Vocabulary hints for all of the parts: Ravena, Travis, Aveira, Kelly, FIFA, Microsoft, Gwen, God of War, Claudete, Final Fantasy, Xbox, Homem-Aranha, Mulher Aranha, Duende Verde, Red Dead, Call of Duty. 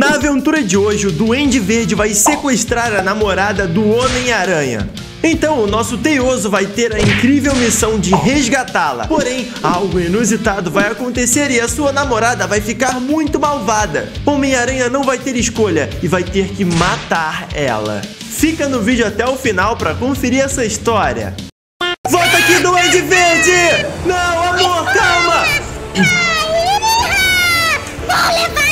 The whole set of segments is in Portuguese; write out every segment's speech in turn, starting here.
Na aventura de hoje, o Duende Verde vai sequestrar a namorada do Homem-Aranha. Então, o nosso teioso vai ter a incrível missão de resgatá-la. Porém, algo inusitado vai acontecer e a sua namorada vai ficar muito malvada. Homem-Aranha não vai ter escolha e vai ter que matar ela. Fica no vídeo até o final para conferir essa história. Volta aqui, Duende Verde! Não, amor, calma! Vou levar!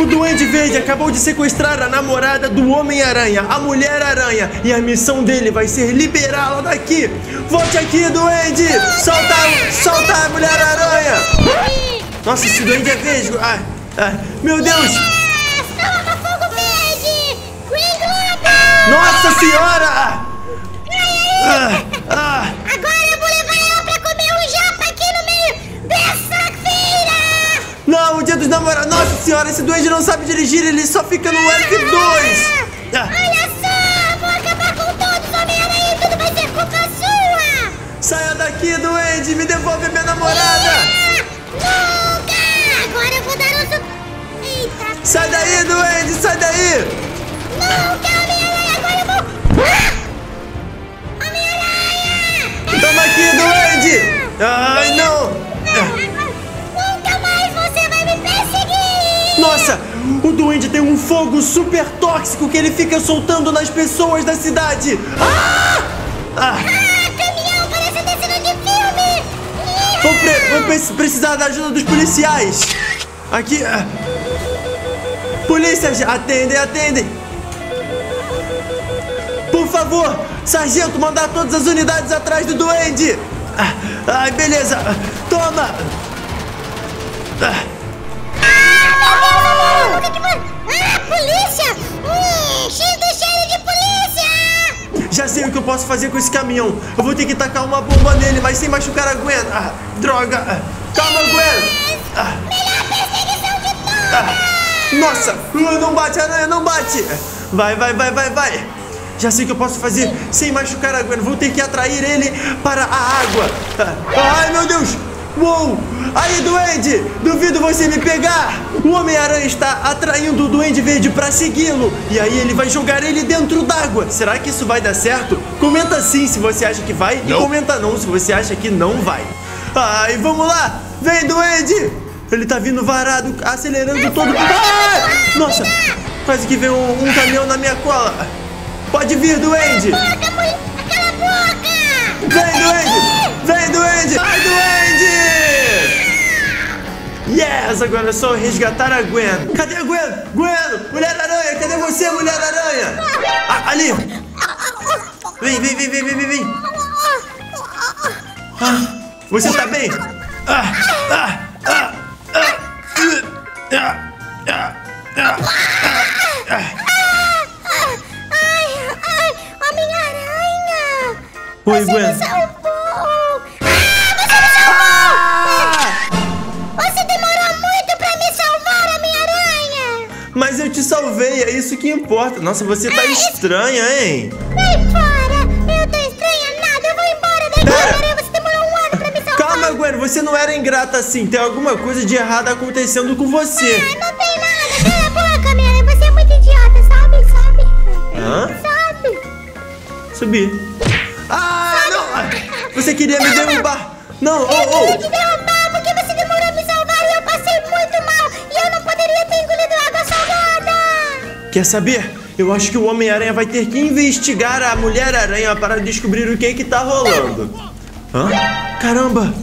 O Duende Verde acabou de sequestrar a namorada do Homem-Aranha, a Mulher Aranha, e a missão dele vai ser liberá-la daqui. Volte aqui, Duende! Solta a Mulher Aranha! Nossa, esse Duende é verde! Meu Deus! Nossa Senhora! Agora eu vou levar ela pra comer um japa aqui no meio dessa feira! Não, o dia dos namorados. Nossa Senhora, esse duende não sabe dirigir, ele só fica no F2. Olha só, vou acabar com todos, Homem-Aranha, tudo vai ser culpa sua. Saia daqui, duende, me devolve minha namorada. Nunca, agora eu vou dar um... Eita. Sai daí, duende, sai daí. Nunca, Homem-Aranha, agora eu vou... Homem-Aranha. Toma aqui, duende. Ai, não. Nossa, o duende tem um fogo super tóxico que ele fica soltando nas pessoas da cidade. Caminhão, parece até cena de filme. Vou precisar da ajuda dos policiais. Aqui. Polícias, atendem. Por favor, sargento, mandar todas as unidades atrás do duende. Ai, beleza. Toma. Polícia! Cheio do cheiro de polícia! Já sei o que eu posso fazer com esse caminhão. Eu vou ter que tacar uma bomba nele, mas sem machucar a Gwen. Droga! Calma, Gwen! Melhor perseguição de todas! Nossa! Não bate, aranha, não bate! Vai! Já sei o que eu posso fazer sem machucar a Gwen. Vou ter que atrair ele para a água. Ai, meu Deus! Uou! Aí, duende! Duvido você me pegar! O Homem-Aranha está atraindo o Duende Verde para segui-lo. E aí ele vai jogar ele dentro d'água. Será que isso vai dar certo? Comenta sim se você acha que vai. Não. E comenta não se você acha que não vai. Ai, vamos lá! Vem, duende! Ele tá vindo varado, acelerando todo... Ai! Nossa! Quase que veio um caminhão na minha cola. Pode vir, duende! Cala a boca! Vem, duende! Vem, duende! Ai, duende! Yes! Agora é só resgatar a Gwen. Cadê a Gwen? Gwen! Mulher Aranha! Cadê você, Mulher Aranha? Ali! Vem! Você tá bem? Oi, Gwen. Você me salvou! Você me salvou! Você demorou muito pra me salvar, Homem-Aranha! Mas eu te salvei, é isso que importa. Nossa, você tá estranha, hein? Vai embora! Eu tô estranha nada, eu vou embora daqui. Pera. Você demorou um ano pra me salvar! Calma, Gwen, você não era ingrata assim. Tem alguma coisa de errado acontecendo com você. Não tem nada. Cala a boca, Homem-Aranha. Você é muito idiota, sabe? Subi. Você queria me derrubar. Não, eu queria te derrubar porque você demorou a me salvar e eu passei muito mal. E eu não poderia ter engolido água salgada. Quer saber? Eu acho que o Homem-Aranha vai ter que investigar a Mulher Aranha para descobrir o que é que tá rolando. Hã? Caramba!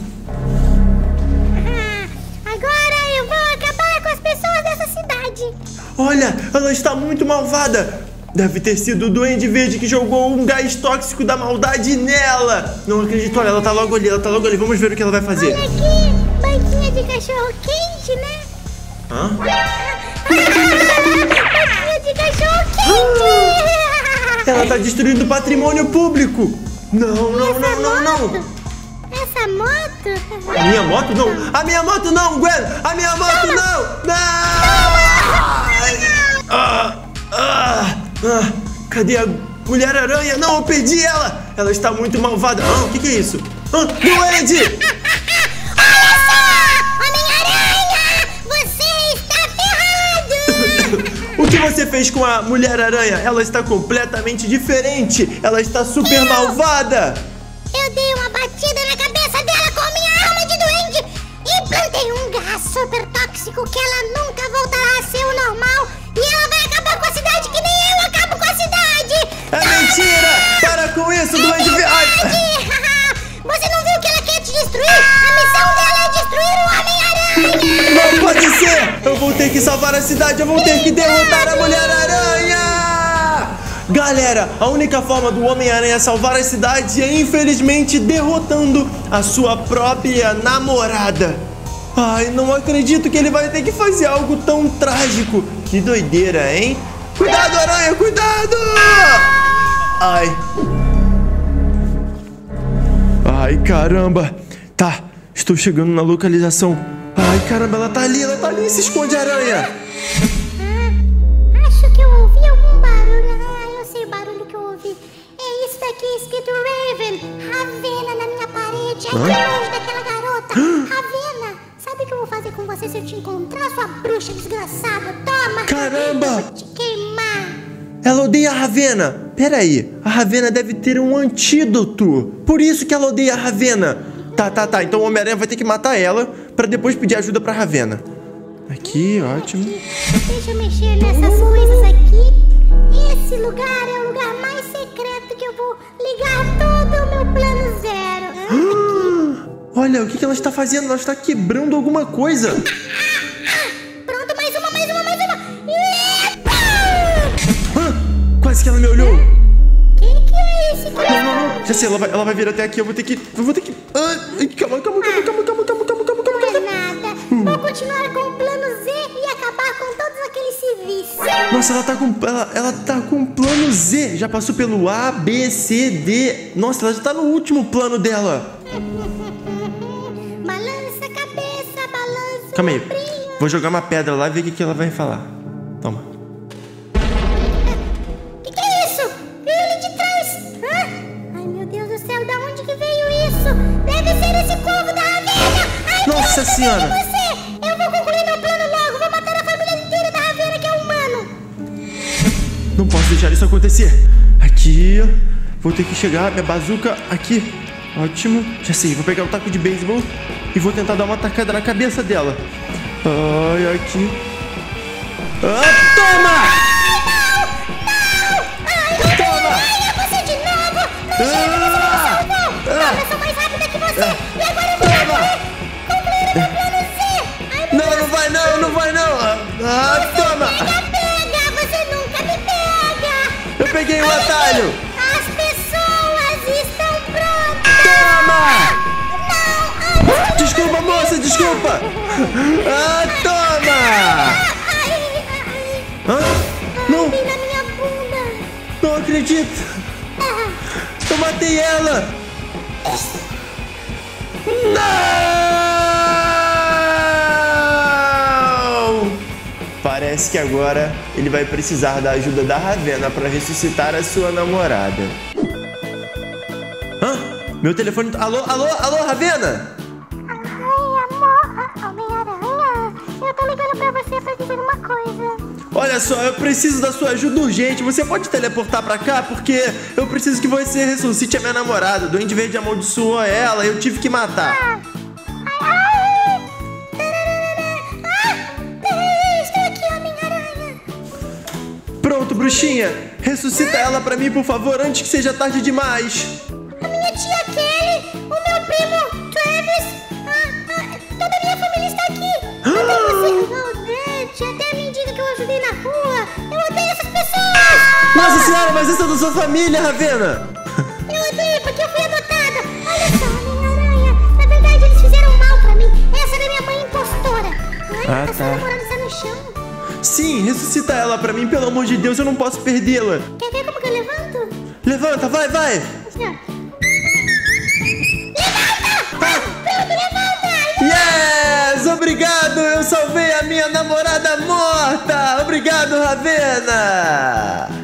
Agora eu vou acabar com as pessoas dessa cidade. Olha, ela está muito malvada. Deve ter sido o Duende Verde que jogou um gás tóxico da maldade nela. Não acredito, olha, ela tá logo ali. Vamos ver o que ela vai fazer. Olha aqui, banquinha de cachorro quente, né? Hã? Banquinha de cachorro quente! Ela tá destruindo o patrimônio público. Não. Essa moto? A minha moto não. Gwen! A minha moto não! Não! Cadê a Mulher Aranha? Não, eu perdi ela! Ela está muito malvada. O que é isso? Duende! Olha só! Homem-Aranha! Você você fez com a Mulher Aranha? Ela está completamente diferente. Ela está super malvada. Eu dei uma batida na cabeça dela com a minha arma de duende e implantei um gás super tóxico que ela nunca voltará a ser o normal. E ela vai acabar com a cidade que nem eu acabo com a cidade. É mentira! Para com isso, Duende Verde! Você não viu que ela quer te destruir? A missão dela é destruir o Homem-Aranha! Não pode ser! Eu vou ter que salvar a cidade, eu vou ter que derrotar a Mulher-Aranha! Galera, a única forma do Homem-Aranha salvar a cidade é, infelizmente, derrotando a sua própria namorada. Ai, não acredito que ele vai ter que fazer algo tão trágico. Que doideira, hein? Cuidado, aranha, cuidado! Ai... Ai, caramba. Tá, estou chegando na localização. Ai, caramba, ela tá ali, se esconde, aranha. Acho que eu ouvi algum barulho. Ah, eu sei o barulho que eu ouvi. É isso daqui, escrito Raven, Ravena na minha parede, aqui longe daquela garota. Ravena, sabe o que eu vou fazer com você se eu te encontrar, sua bruxa desgraçada? Toma, caramba. Eu vou te queimar. Ela odeia a Ravena. Peraí, a Ravena deve ter um antídoto. Por isso que ela odeia a Ravena. Tá, então o Homem-Aranha vai ter que matar ela pra depois pedir ajuda pra Ravena. Aqui, ótimo. Deixa eu mexer nessas coisas aqui. Esse lugar é o lugar mais secreto que eu vou ligar todo o meu plano zero. Olha, o que ela está fazendo? Ela está quebrando alguma coisa. Pronto, mais uma. Quase que ela me olhou. Que é esse cara? Não. Já sei, ela vai vir até aqui. Eu vou ter que... Ai, calma. Não é nada. Vou continuar com o plano Z e acabar com todos aqueles civis. Nossa, ela tá com o plano Z. Já passou pelo A, B, C, D. Nossa, ela já tá no último plano dela. Balança a cabeça, balança. Calma aí. Vou jogar uma pedra lá e ver o que ela vai falar. Toma. Nossa senhora! Eu vou concluir meu plano logo! Vou matar a família inteira da Aveira, que é humano! Não posso deixar isso acontecer! Aqui... Vou ter que chegar, minha bazuca aqui! Ótimo! Já sei, vou pegar o taco de beisebol e vou tentar dar uma tacada na cabeça dela! Ai, aqui... Ah, toma! Não! Toma! Ai, é você de novo! Não chega, você me salvou! Eu sou mais rápida que você! E agora eu vou morrer! Não vai não! Ah, você toma! Você nunca me pega! Eu peguei o atalho! As pessoas estão prontas! Toma! Não! Ai, desculpa, moça, desculpa! Ah, toma! Não! Ai, na minha bunda! Não acredito! Eu matei ela! Não! Parece que agora ele vai precisar da ajuda da Ravena para ressuscitar a sua namorada. Hã? Meu telefone... Alô, Ravena? Oi, amor. Homem-Aranha. Eu tô ligando pra você pra dizer uma coisa. Olha só, eu preciso da sua ajuda urgente. Você pode teleportar pra cá? Porque eu preciso que você ressuscite a minha namorada. O Duende Verde amaldiçoou ela e eu tive que matar. Bruxinha, ressuscita ela pra mim, por favor, antes que seja tarde demais. A minha tia Kelly, o meu primo Travis, toda a minha família está aqui. Até você, Claudete, até a mendiga que eu ajudei na rua. Eu odeio essas pessoas. Nossa senhora, mas essa é da sua família, Ravena. Eu odeio porque eu fui adotada. Olha só, Homem-Aranha, na verdade eles fizeram mal pra mim. Essa era minha mãe impostora. Ai, tá namorada está no chão. Sim, ressuscita ela pra mim, pelo amor de Deus, eu não posso perdê-la. Quer ver como que eu levanto? Levanta, vai! Levanta! Ah. Pronto, levanta! Yes! Obrigado, eu salvei a minha namorada morta! Obrigado, Ravena!